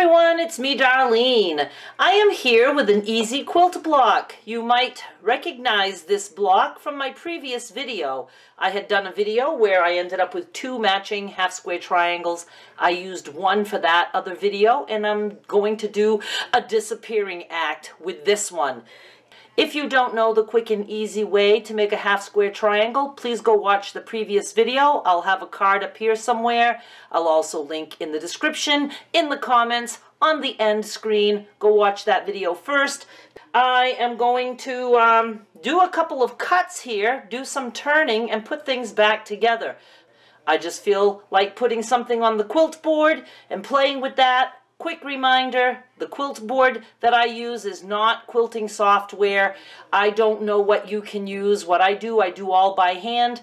everyone, it's me, Darlene. I am here with an easy quilt block. You might recognize this block from my previous video. I had done a video where I ended up with two matching half square triangles. I used one for that other video, and I'm going to do a disappearing act with this one. If you don't know the quick and easy way to make a half square triangle, please go watch the previous video. I'll have a card up here somewhere. I'll also link in the description, in the comments, on the end screen. Go watch that video first. I am going to do a couple of cuts here, do some turning, and put things back together. I just feel like putting something on the quilt board and playing with that. Quick reminder, the quilt board that I use is not quilting software. I don't know what you can use. What I do all by hand.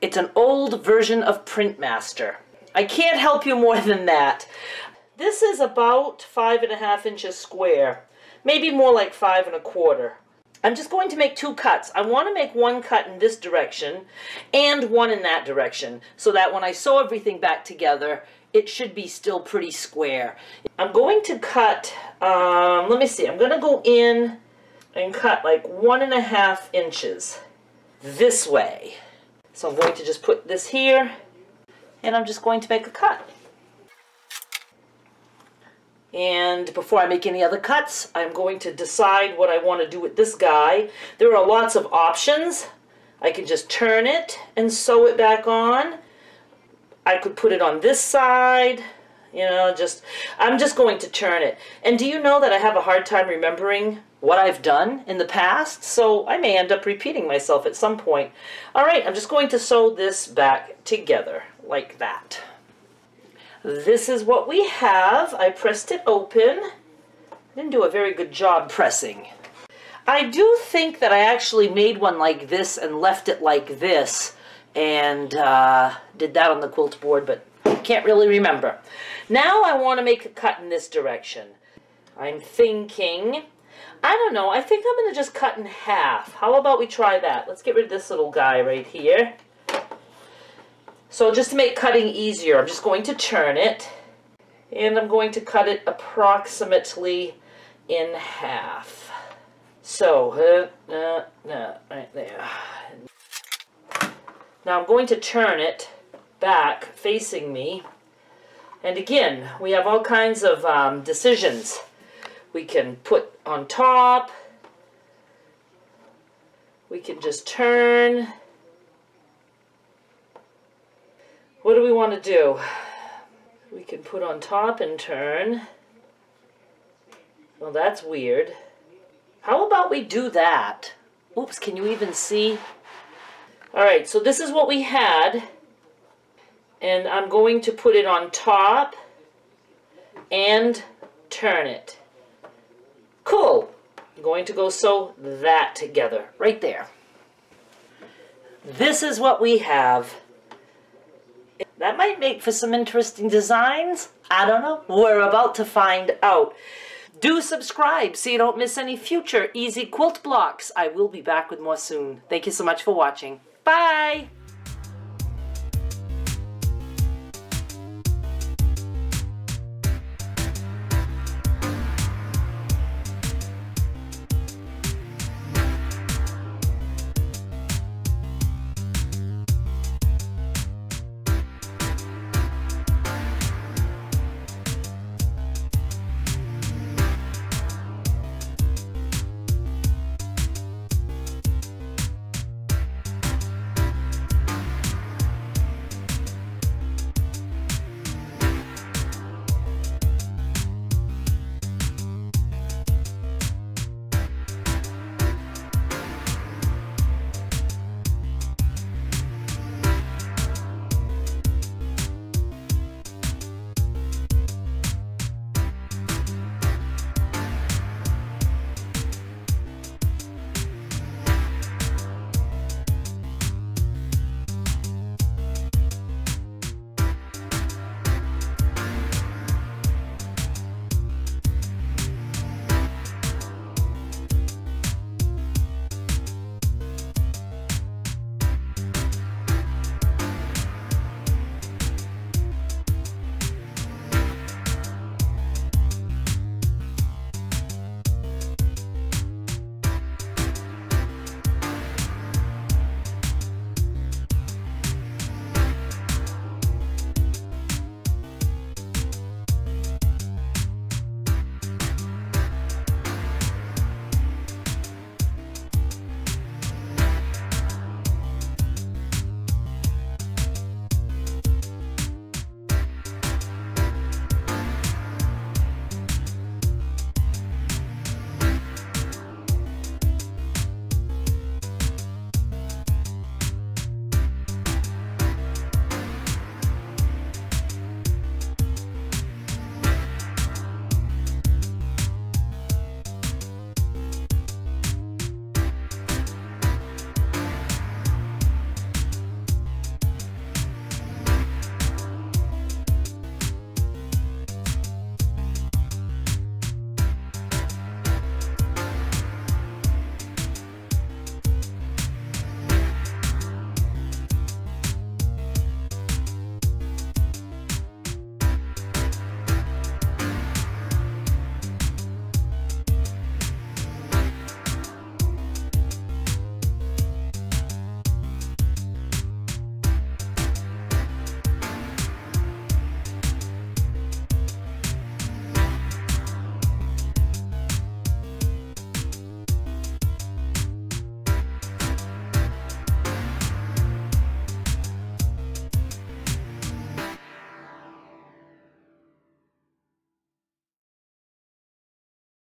It's an old version of Printmaster. I can't help you more than that. This is about 5.5 inches square, maybe more like 5.25. I'm just going to make two cuts. I want to make one cut in this direction and one in that direction, so that when I sew everything back together, it should be still pretty square. I'm going to cut, let me see, I'm going to go in and cut like 1.5 inches this way. So I'm going to just put this here, and I'm just going to make a cut. And before I make any other cuts, I'm going to decide what I want to do with this guy. There are lots of options. I can just turn it and sew it back on. I could put it on this side, you know, I'm just going to turn it. And do you know that I have a hard time remembering what I've done in the past? So I may end up repeating myself at some point. All right, I'm just going to sew this back together like that. This is what we have. I pressed it open. I didn't do a very good job pressing. I do think that I actually made one like this and left it like this, and did that on the quilt board, but can't really remember. Now I want to make a cut in this direction. I'm thinking, I don't know, I think I'm going to just cut in half. How about we try that? Let's get rid of this little guy right here. So just to make cutting easier, I'm just going to turn it, and I'm going to cut it approximately in half. So, right there. Now I'm going to turn it back facing me, and again we have all kinds of decisions we can put on top. We can just turn. What do we want to do? We can put on top and turn. Well, that's weird. How about we do that? Oops, can you even see? Alright, so this is what we had, and I'm going to put it on top and turn it. Cool! I'm going to go sew that together, right there. This is what we have. That might make for some interesting designs. I don't know. We're about to find out. Do subscribe so you don't miss any future easy quilt blocks. I will be back with more soon. Thank you so much for watching. Bye!